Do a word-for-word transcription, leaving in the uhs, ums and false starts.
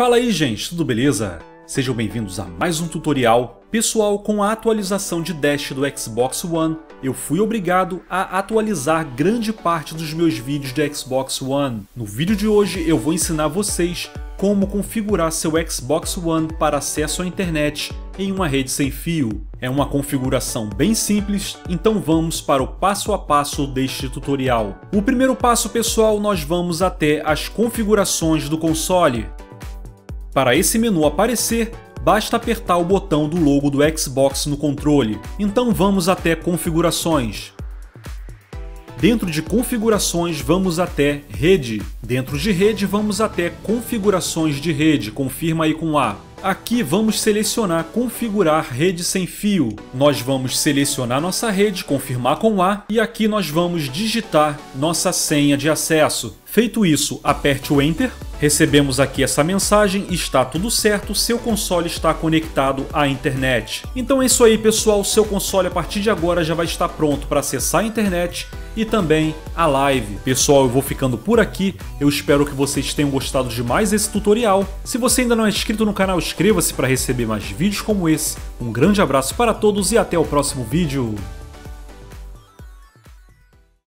Fala aí gente, tudo beleza? Sejam bem-vindos a mais um tutorial. Pessoal, com a atualização de Dash do Xbox One, eu fui obrigado a atualizar grande parte dos meus vídeos de Xbox One. No vídeo de hoje eu vou ensinar vocês como configurar seu Xbox One para acesso à internet em uma rede sem fio. É uma configuração bem simples, então vamos para o passo a passo deste tutorial. O primeiro passo, pessoal, nós vamos até as configurações do console. Para esse menu aparecer, basta apertar o botão do logo do Xbox no controle. Então vamos até configurações. Dentro de configurações vamos até rede. Dentro de rede vamos até configurações de rede, confirma aí com A. Aqui vamos selecionar configurar rede sem fio. Nós vamos selecionar nossa rede, confirmar com A, e aqui nós vamos digitar nossa senha de acesso. Feito isso, aperte o Enter. Recebemos aqui essa mensagem, está tudo certo, seu console está conectado à internet. Então é isso aí pessoal, seu console a partir de agora já vai estar pronto para acessar a internet e também a live. Pessoal, eu vou ficando por aqui, eu espero que vocês tenham gostado de mais esse tutorial. Se você ainda não é inscrito no canal, inscreva-se para receber mais vídeos como esse. Um grande abraço para todos e até o próximo vídeo.